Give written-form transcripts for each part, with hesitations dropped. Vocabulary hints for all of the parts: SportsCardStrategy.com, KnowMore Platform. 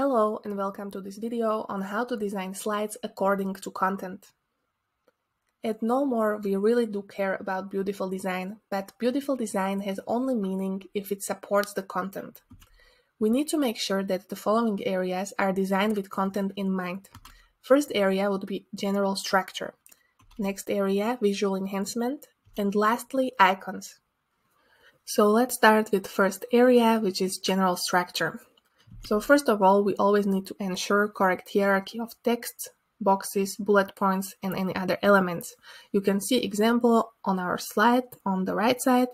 Hello and welcome to this video on how to design slides according to content. At KnowMore, we really do care about beautiful design, but beautiful design has only meaning if it supports the content. We need to make sure that the following areas are designed with content in mind. First area would be general structure. Next area, visual enhancement. And lastly, icons. So let's start with first area, which is general structure. So first of all, we always need to ensure correct hierarchy of texts, boxes, bullet points, and any other elements. You can see example on our slide on the right side,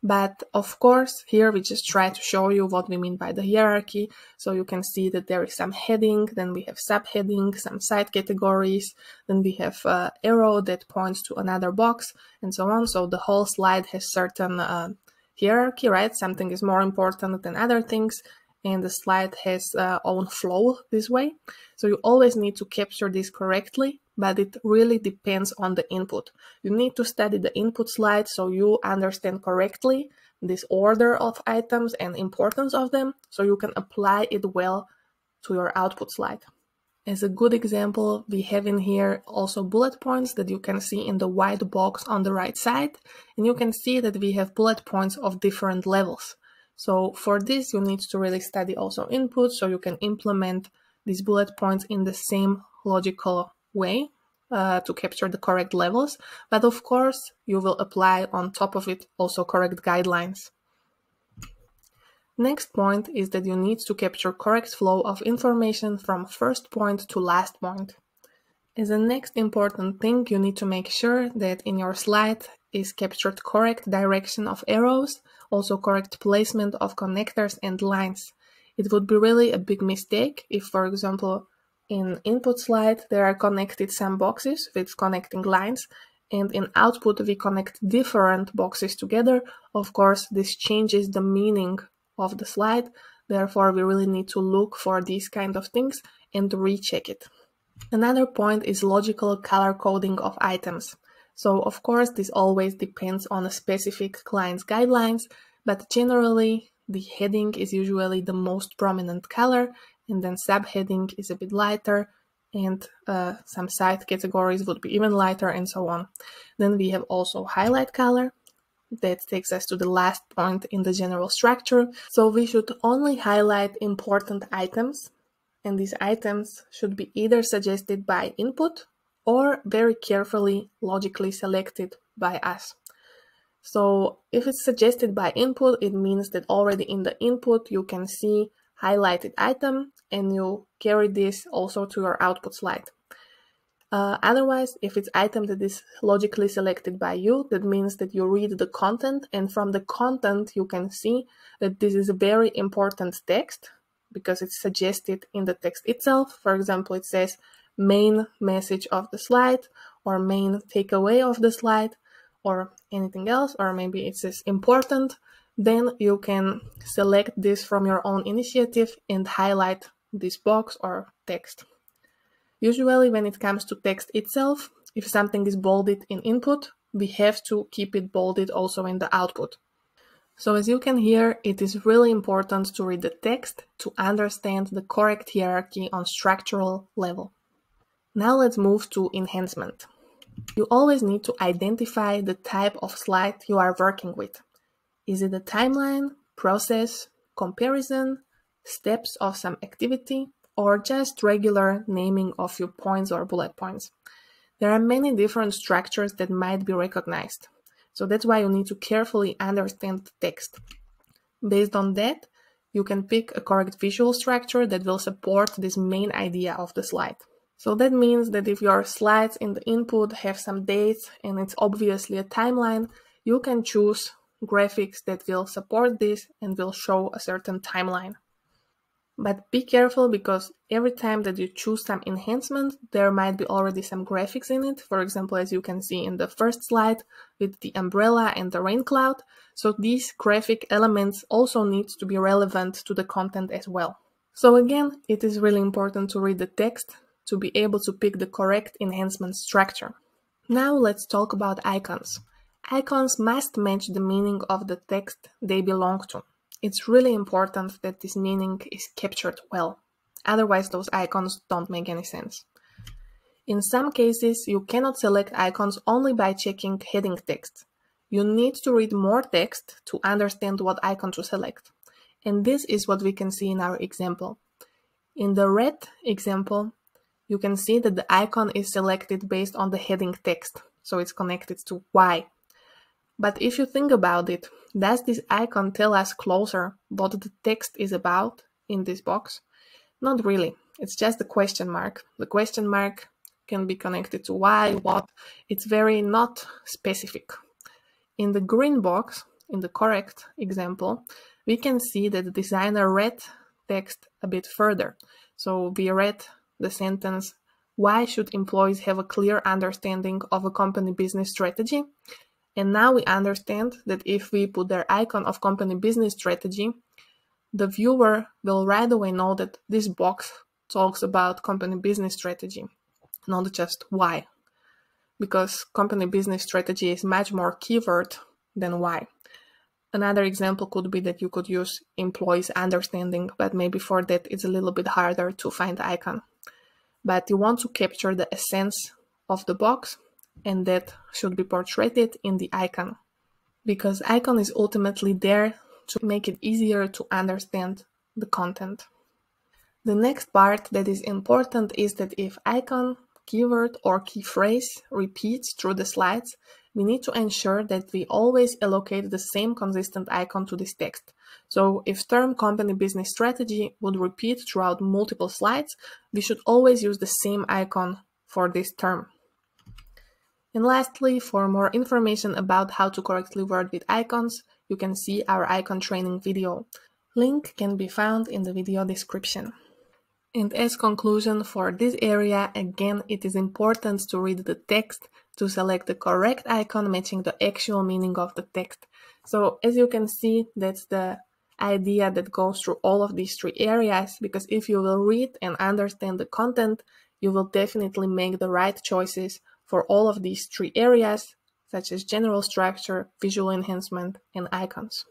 but of course here we just try to show you what we mean by the hierarchy. So you can see that there is some heading, then we have subheading, some side categories, then we have arrow that points to another box, and so on. So the whole slide has certain hierarchy, right? Something is more important than other things. And the slide has own flow this way. So you always need to capture this correctly, but it really depends on the input. You need to study the input slide so you understand correctly this order of items and importance of them, so you can apply it well to your output slide. As a good example, we have in here also bullet points that you can see in the white box on the right side. And you can see that we have bullet points of different levels. So for this, you need to really study also input so you can implement these bullet points in the same logical way to capture the correct levels. But of course, you will apply on top of it also correct guidelines. Next point is that you need to capture correct flow of information from first point to last point. As a next important thing, you need to make sure that in your slide is captured correct direction of arrows, also correct placement of connectors and lines. It would be really a big mistake if, for example, in input slide there are connected some boxes with connecting lines, and in output we connect different boxes together. Of course, this changes the meaning of the slide. Therefore, we really need to look for these kind of things and recheck it. Another point is logical color coding of items. So of course, this always depends on a specific client's guidelines, but generally the heading is usually the most prominent color, and then subheading is a bit lighter, and some side categories would be even lighter, and so on. Then we have also highlight color. That takes us to the last point in the general structure. So we should only highlight important items, and these items should be either suggested by input or very carefully logically selected by us. So if it's suggested by input, it means that already in the input you can see highlighted item and you carry this also to your output slide. Otherwise, if it's item that is logically selected by you, that means that you read the content, and from the content you can see that this is a very important text because it's suggested in the text itself. For example, it says main message of the slide, or main takeaway of the slide, or anything else, or maybe it says important. Then you can select this from your own initiative and highlight this box or text. Usually when it comes to text itself, if something is bolded in input, we have to keep it bolded also in the output. So as you can hear, it is really important to read the text to understand the correct hierarchy on structural level. Now let's move to enhancement. You always need to identify the type of slide you are working with. Is it a timeline, process, comparison, steps of some activity, or just regular naming of your points or bullet points? There are many different structures that might be recognized. So that's why you need to carefully understand the text. Based on that, you can pick a correct visual structure that will support this main idea of the slide. So that means that if your slides in the input have some dates and it's obviously a timeline, you can choose graphics that will support this and will show a certain timeline. But be careful, because every time that you choose some enhancement, there might be already some graphics in it. For example, as you can see in the first slide with the umbrella and the rain cloud. So these graphic elements also need to be relevant to the content as well. So again, it is really important to read the text to be able to pick the correct enhancement structure. Now let's talk about icons. Icons must match the meaning of the text they belong to. It's really important that this meaning is captured well. Otherwise, those icons don't make any sense. In some cases, you cannot select icons only by checking heading text. You need to read more text to understand what icon to select. And this is what we can see in our example. In the red example, you can see that the icon is selected based on the heading text, so it's connected to Y. But if you think about it, does this icon tell us closer what the text is about in this box? Not really. It's just the question mark. The question mark can be connected to why, what. It's very not specific. In the green box, in the correct example, we can see that the designer read text a bit further. So we read the sentence, "Why should employees have a clear understanding of a company business strategy?" And now we understand that if we put their icon of company business strategy, the viewer will right away know that this box talks about company business strategy, not just why, because company business strategy is much more keyword than why. Another example could be that you could use employees understanding, but maybe for that it's a little bit harder to find the icon. But you want to capture the essence of the box, and that should be portrayed in the icon, because icon is ultimately there to make it easier to understand the content. The next part that is important is that if icon, keyword or key phrase repeats through the slides, we need to ensure that we always allocate the same consistent icon to this text. So if term company business strategy would repeat throughout multiple slides, we should always use the same icon for this term. And lastly, for more information about how to correctly word with icons, you can see our icon training video. Link can be found in the video description. And as conclusion for this area, again, it is important to read the text to select the correct icon matching the actual meaning of the text. So as you can see, that's the idea that goes through all of these three areas, because if you will read and understand the content, you will definitely make the right choices for all of these three areas, such as general structure, visual enhancement, and icons.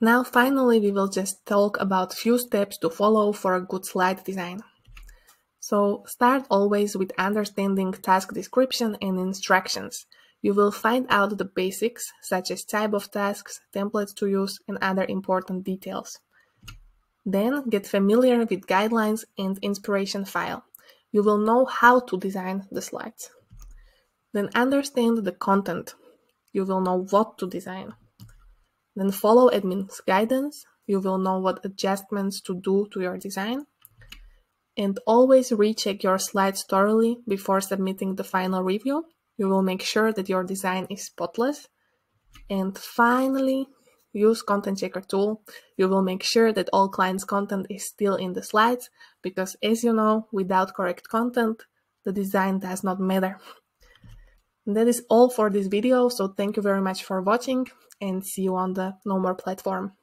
Now finally, we will just talk about few steps to follow for a good slide design. So start always with understanding task description and instructions. You will find out the basics, such as type of tasks, templates to use, and other important details. Then get familiar with guidelines and inspiration file. You will know how to design the slides. Then understand the content. You will know what to design. Then follow admin's guidance. You will know what adjustments to do to your design. And always recheck your slides thoroughly before submitting the final review. You will make sure that your design is spotless. And finally, use Content Checker tool. You will make sure that all clients' content is still in the slides, because as you know, without correct content, the design does not matter. And that is all for this video, so thank you very much for watching, and see you on the KnowMore platform.